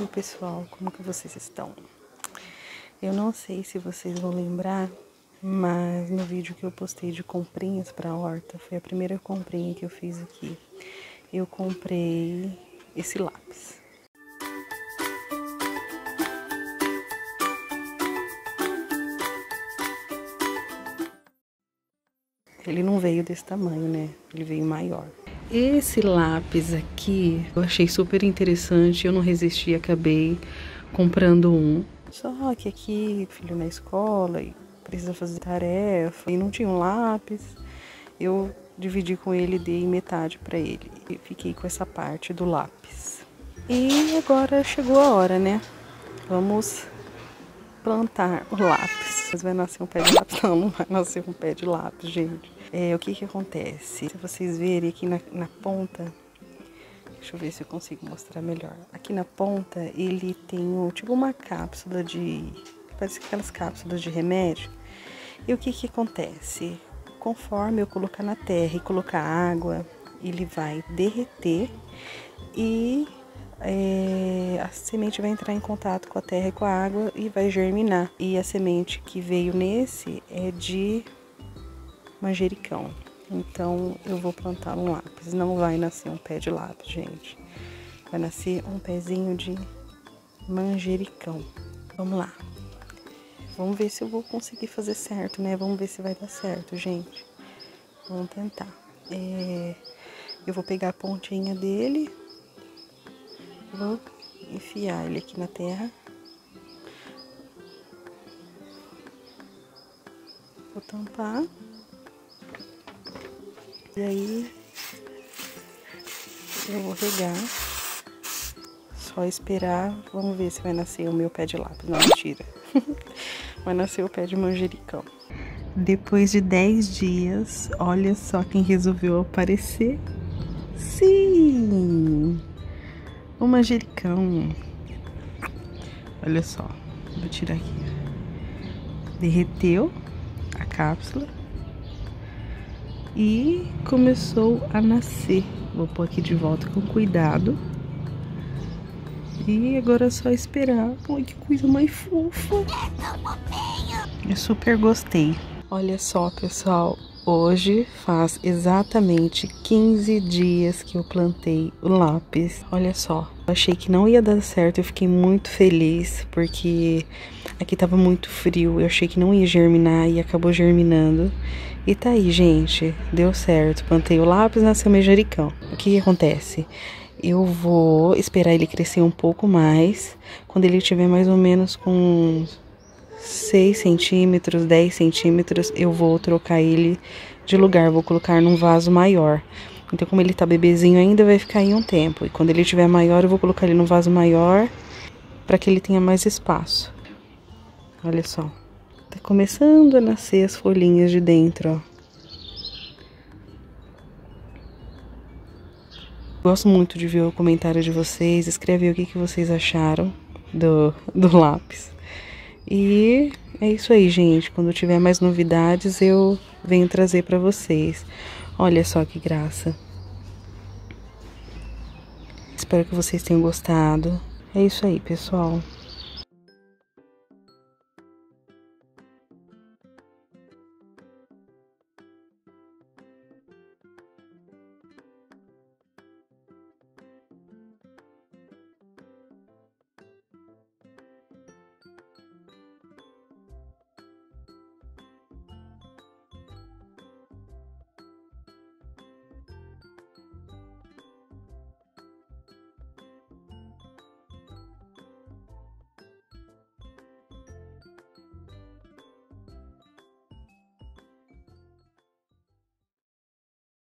Oi pessoal, como que vocês estão? Eu não sei se vocês vão lembrar, mas no vídeo que eu postei de comprinhas pra horta, foi a primeira comprinha que eu fiz aqui. Eu comprei esse lápis. Ele não veio desse tamanho, né? Ele veio maior. Esse lápis aqui eu achei super interessante, eu não resisti, acabei comprando um. Só que aqui, filho na escola, e precisa fazer tarefa, e não tinha um lápis. Eu dividi com ele, dei metade pra ele. E fiquei com essa parte do lápis. E agora chegou a hora, né? Vamos plantar o lápis. Mas vai nascer um pé de lápis? Não, não vai nascer um pé de lápis, gente. O que acontece? Se vocês verem aqui na ponta, deixa eu ver se eu consigo mostrar melhor. Aqui na ponta ele tem tipo uma cápsula de... parece aquelas cápsulas de remédio. E o que acontece? Conforme eu colocar na terra e colocar água, ele vai derreter e... a semente vai entrar em contato com a terra e com a água e vai germinar. E a semente que veio nesse é de manjericão. Então eu vou plantar um lápis. Não vai nascer um pé de lápis, gente. Vai nascer um pezinho de manjericão. Vamos lá. Vamos ver se eu vou conseguir fazer certo, né? Vamos ver se vai dar certo, gente. Vamos tentar. Eu vou pegar a pontinha dele. Vou enfiar ele aqui na terra. Vou tampar. E aí, eu vou regar. Só esperar. Vamos ver se vai nascer o meu pé de lápis. Não, mentira. Vai nascer o pé de manjericão. Depois de 10 dias, olha só quem resolveu aparecer. Sim! O manjericão, olha só, vou tirar aqui, derreteu a cápsula e começou a nascer. Vou pôr aqui de volta com cuidado e agora é só esperar. Ai, que coisa mais fofa, eu super gostei. Olha só pessoal, hoje faz exatamente 15 dias que eu plantei o lápis. Olha só, eu achei que não ia dar certo, eu fiquei muito feliz porque aqui tava muito frio, eu achei que não ia germinar e acabou germinando. E tá aí, gente, deu certo, plantei o lápis, nasceu manjericão. O que acontece? Eu vou esperar ele crescer um pouco mais, quando ele tiver mais ou menos com 6 centímetros, 10 centímetros, eu vou trocar ele de lugar, vou colocar num vaso maior. Então, como ele tá bebezinho ainda, vai ficar aí um tempo. E quando ele tiver maior, eu vou colocar ele num vaso maior, pra que ele tenha mais espaço. Olha só, tá começando a nascer as folhinhas de dentro, ó. Gosto muito de ver o comentário de vocês, escreve aí o que vocês acharam do lápis. E é isso aí, gente. Quando eu tiver mais novidades, eu venho trazer pra vocês. Olha só que graça. Espero que vocês tenham gostado. É isso aí, pessoal.